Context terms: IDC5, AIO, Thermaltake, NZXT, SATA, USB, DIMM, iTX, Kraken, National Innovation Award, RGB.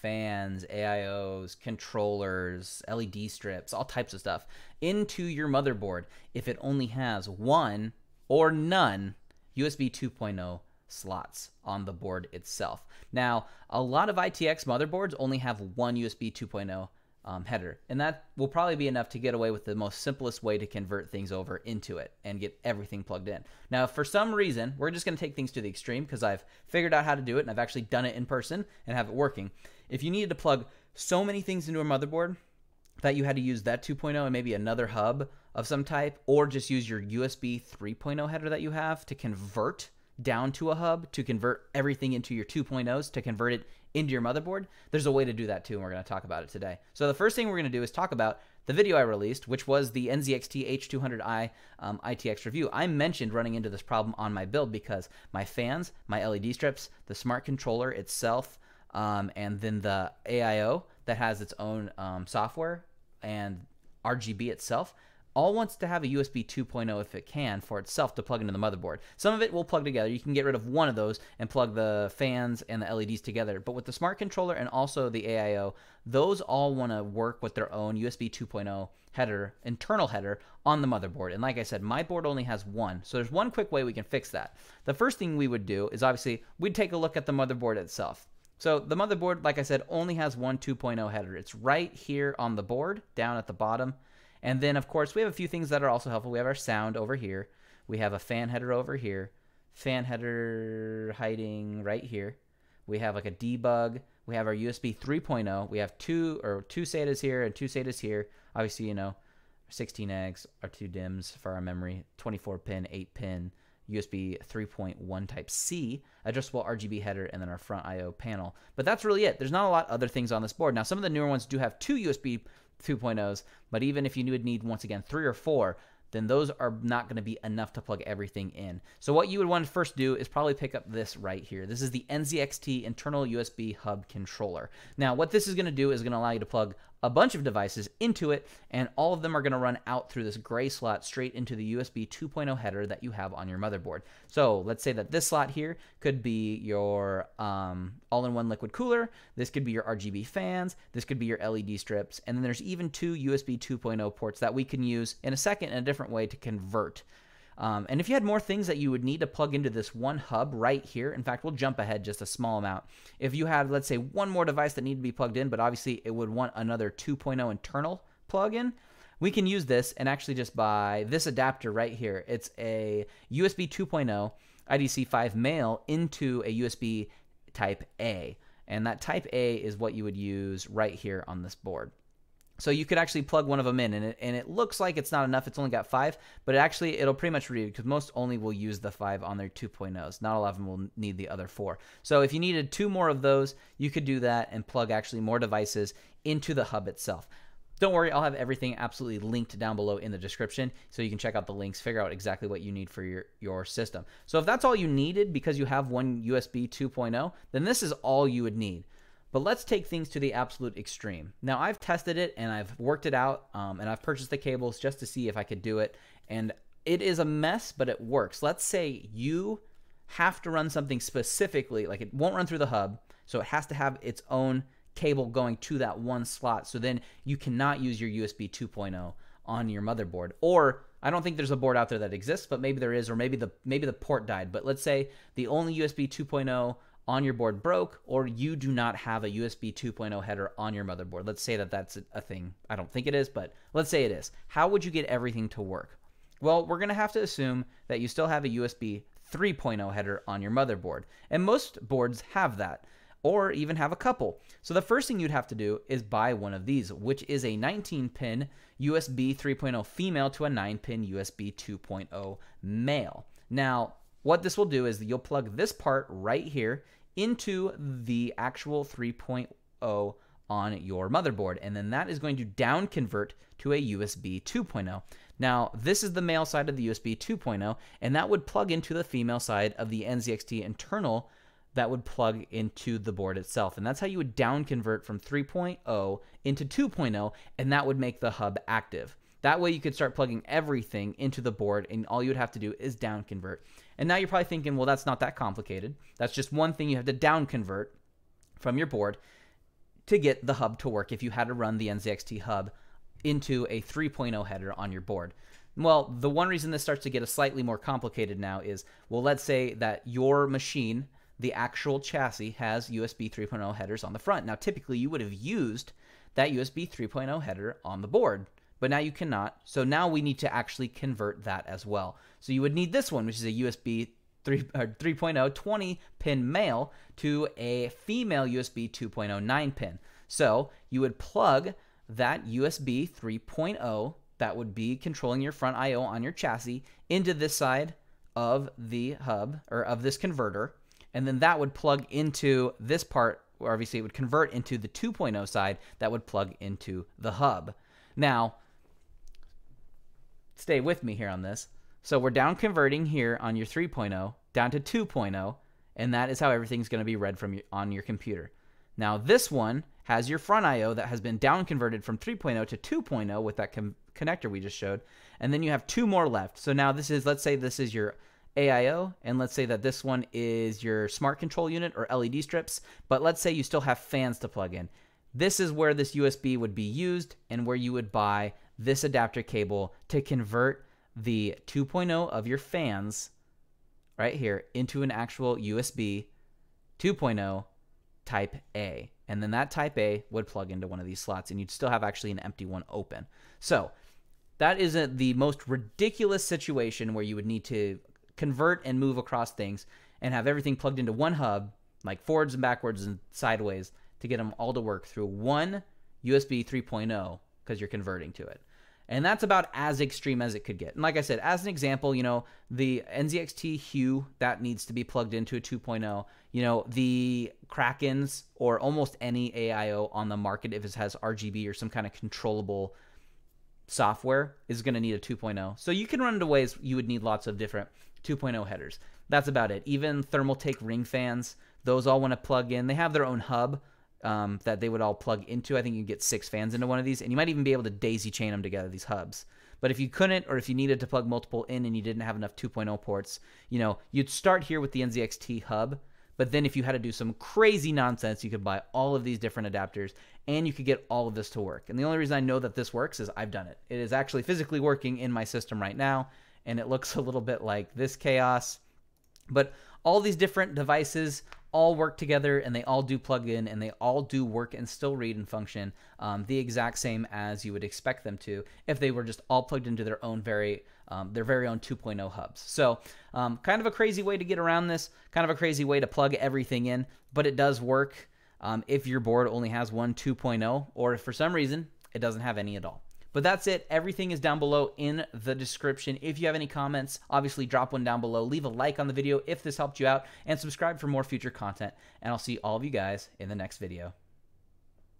fans, AIOs, controllers, LED strips, all types of stuff into your motherboard if it only has one or none USB 2.0 slots on the board itself. Now, a lot of ITX motherboards only have one USB 2.0 header, and that will probably be enough to get away with the most simplest way to convert things over into it and get everything plugged in. Now, for some reason, we're just going to take things to the extreme because I've figured out how to do it and I've actually done it in person and have it working. If you needed to plug so many things into a motherboard that you had to use that 2.0 and maybe another hub of some type, or just use your USB 3.0 header that you have to convert down to a hub, to convert everything into your 2.0s, to convert it into your motherboard, there's a way to do that too, and we're going to talk about it today. So the first thing we're going to do is talk about the video I released, which was the NZXT H200i ITX review. I mentioned running into this problem on my build because my fans, my LED strips, the smart controller itself, and then the AIO that has its own software and RGB itself, all wants to have a USB 2.0 if it can for itself to plug into the motherboard. Some of it will plug together. You can get rid of one of those and plug the fans and the LEDs together. But with the smart controller and also the AIO, those all want to work with their own USB 2.0 header, internal header on the motherboard. And like I said, my board only has one. So there's one quick way we can fix that. The first thing we would do is obviously we'd take a look at the motherboard itself. So the motherboard, like I said, only has one 2.0 header. It's right here on the board, down at the bottom. And then, of course, we have a few things that are also helpful. We have our sound over here. We have a fan header over here. Fan header hiding right here. We have like a debug. We have our USB 3.0. We have two SATAs here and two SATAs here. Obviously, you know, 16 eggs, our two DIMMs for our memory, 24-pin, 8-pin, USB 3.1 Type-C, adjustable RGB header, and then our front I.O. panel. But that's really it. There's not a lot of other things on this board. Now, some of the newer ones do have two USB 2.0s, but even if you would need, once again, three or four, then those are not going to be enough to plug everything in. So what you would want to first do is probably pick up this right here. This is the NZXT internal USB hub controller. Now, what this is going to do is going to allow you to plug a bunch of devices into it, and all of them are going to run out through this gray slot straight into the USB 2.0 header that you have on your motherboard. So let's say that this slot here could be your all-in-one liquid cooler, this could be your RGB fans, this could be your LED strips, and then there's even two USB 2.0 ports that we can use in a second in a different way to convert. And if you had more things that you would need to plug into this one hub right here, in fact, we'll jump ahead just a small amount. If you had, let's say, one more device that needed to be plugged in, but obviously it would want another 2.0 internal plug-in, we can use this and actually just buy this adapter right here. It's a USB 2.0 IDC5 male into a USB type A. And that type A is what you would use right here on this board. So you could actually plug one of them in, and it looks like it's not enough. It's only got five, but actually it'll pretty much read it because most only will use the five on their 2.0s. Not all of them will need the other four. So if you needed two more of those, you could do that and plug actually more devices into the hub itself. Don't worry, I'll have everything absolutely linked down below in the description so you can check out the links, figure out exactly what you need for your system. So if that's all you needed because you have one USB 2.0, then this is all you would need. But let's take things to the absolute extreme. Now, I've tested it and I've worked it out and I've purchased the cables just to see if I could do it. And it is a mess, but it works. Let's say you have to run something specifically, like it won't run through the hub, so it has to have its own cable going to that one slot. So then you cannot use your USB 2.0 on your motherboard. Or I don't think there's a board out there that exists, but maybe there is, or maybe the port died. But let's say the only USB 2.0 on your board broke, or you do not have a USB 2.0 header on your motherboard. Let's say that that's a thing. I don't think it is, but let's say it is. How would you get everything to work? Well, we're going to have to assume that you still have a USB 3.0 header on your motherboard, and most boards have that, or even have a couple. So the first thing you'd have to do is buy one of these, which is a 19-pin USB 3.0 female to a 9-pin USB 2.0 male. Now, what this will do is you'll plug this part right here into the actual 3.0 on your motherboard, and then that is going to down convert to a USB 2.0. Now, this is the male side of the USB 2.0, and that would plug into the female side of the NZXT internal that would plug into the board itself. And that's how you would down convert from 3.0 into 2.0, and that would make the hub active. That way you could start plugging everything into the board, and all you would have to do is down convert. And now you're probably thinking, well, that's not that complicated. That's just one thing you have to down convert from your board to get the hub to work if you had to run the NZXT hub into a 3.0 header on your board. Well, the one reason this starts to get a slightly more complicated now is, well, let's say that your machine, the actual chassis, has USB 3.0 headers on the front. Now, typically you would have used that USB 3.0 header on the board, but now you cannot. So now we need to actually convert that as well. So you would need this one, which is a USB 3.0 20-pin male to a female USB 2.0 9-pin. So you would plug that USB 3.0 that would be controlling your front I/O on your chassis into this side of the hub, or of this converter, and then that would plug into this part, where obviously it would convert into the 2.0 side that would plug into the hub. Now, stay with me here on this. So we're down converting here on your 3.0 down to 2.0, and that is how everything's going to be read from on your computer. Now this one has your front I/O that has been down converted from 3.0 to 2.0 with that connector we just showed, and then you have two more left. So now this is, let's say this is your AIO, and let's say that this one is your smart control unit or LED strips, but let's say you still have fans to plug in. This is where this USB would be used and where you would buy this adapter cable to convert the 2.0 of your fans right here into an actual USB 2.0 type A. And then that type A would plug into one of these slots, and you'd still have actually an empty one open. So that isn't the most ridiculous situation where you would need to convert and move across things and have everything plugged into one hub, like forwards and backwards and sideways, to get them all to work through one USB 3.0 because you're converting to it. And that's about as extreme as it could get. And like I said, as an example, you know, the NZXT Hue, that needs to be plugged into a 2.0. You know, the Krakens or almost any AIO on the market, if it has RGB or some kind of controllable software, is going to need a 2.0. So you can run into ways you would need lots of different 2.0 headers. That's about it. Even Thermaltake ring fans, those all want to plug in. They have their own hub that they would all plug into. I think you can get 6 fans into one of these, and you might even be able to daisy chain them together, these hubs. But if you couldn't, or if you needed to plug multiple in and you didn't have enough 2.0 ports, you know, you'd start here with the NZXT hub, but then if you had to do some crazy nonsense, you could buy all of these different adapters and you could get all of this to work. And the only reason I know that this works is I've done it. It is actually physically working in my system right now, and it looks a little bit like this chaos, but all these different devices all work together, and they all do plug in, and they all do work and still read and function the exact same as you would expect them to if they were just all plugged into their own very own 2.0 hubs. So kind of a crazy way to get around this, kind of a crazy way to plug everything in, but it does work if your board only has one 2.0, or if for some reason it doesn't have any at all. But that's it. Everything is down below in the description. If you have any comments, obviously drop one down below. Leave a like on the video if this helped you out, and subscribe for more future content. And I'll see all of you guys in the next video.